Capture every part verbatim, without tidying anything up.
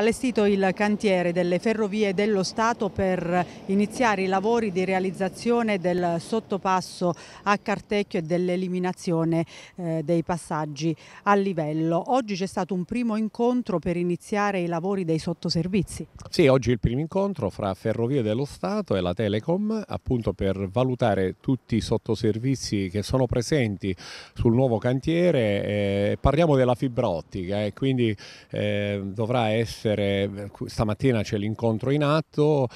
allestito il cantiere delle Ferrovie dello Stato per iniziare i lavori di realizzazione del sottopasso a Cartecchio e dell'eliminazione eh, dei passaggi a livello. Oggi c'è stato un primo incontro per iniziare i lavori dei sottoservizi. Sì, oggi il primo incontro fra Ferrovie dello Stato e la Telecom, appunto per valutare tutti i sottoservizi che sono presenti sul nuovo cantiere. Eh, parliamo della fibra ottica e eh, quindi eh, dovrà essere, stamattina c'è l'incontro in atto,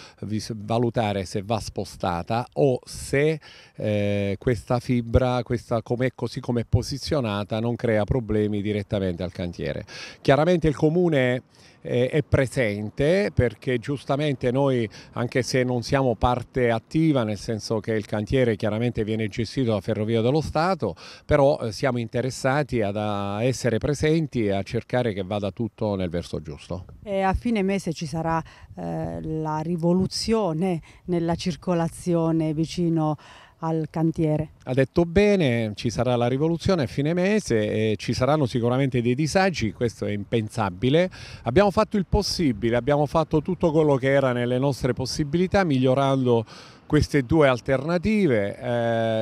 valutare se va spostata o se eh, questa fibra, questa com'è, così come è posizionata, non crea problemi direttamente al cantiere. Chiaramente il Comune eh, è presente, perché giustamente noi, anche se non siamo parte attiva, nel senso che il cantiere chiaramente viene gestito da Ferrovie dello Stato, però eh, siamo interessati ad a essere presenti e a cercare che vada tutto nel verso giusto. E a fine mese ci sarà eh, la rivoluzione nella circolazione vicino al cantiere. Ha detto bene, ci sarà la rivoluzione a fine mese e ci saranno sicuramente dei disagi, questo è impensabile. Abbiamo fatto il possibile, abbiamo fatto tutto quello che era nelle nostre possibilità, migliorando queste due alternative.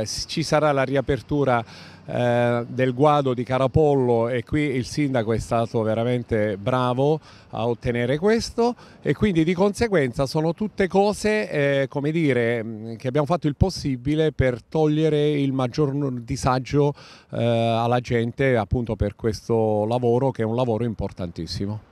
Eh, ci sarà la riapertura eh, del guado di Carapollo e qui il sindaco è stato veramente bravo a ottenere questo, e quindi di conseguenza sono tutte cose eh, come dire, che abbiamo fatto il possibile per togliere il maggior disagio eh, alla gente, appunto per questo lavoro che è un lavoro importantissimo.